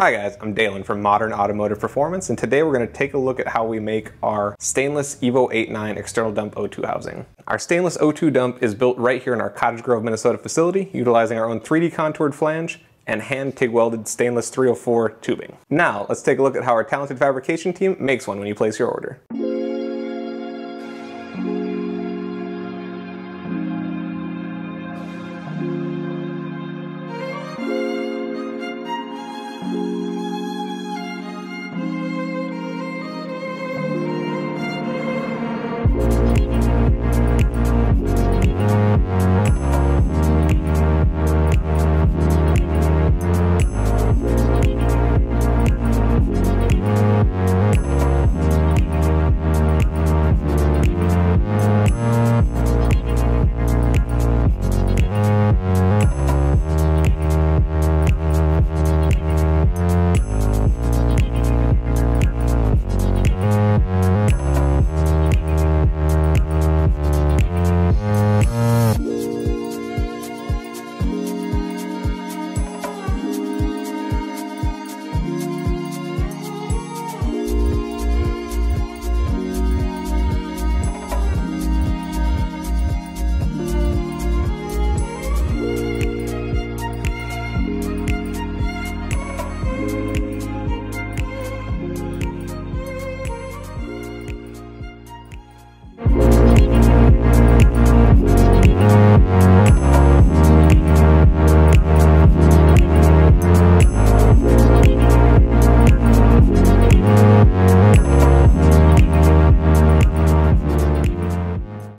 Hi guys, I'm Dalen from Modern Automotive Performance, and today we're going to take a look at how we make our stainless Evo 8/9 external dump O2 housing. Our stainless O2 dump is built right here in our Cottage Grove, Minnesota facility, utilizing our own 3D contoured flange and hand TIG welded stainless 304 tubing. Now let's take a look at how our talented fabrication team makes one when you place your order.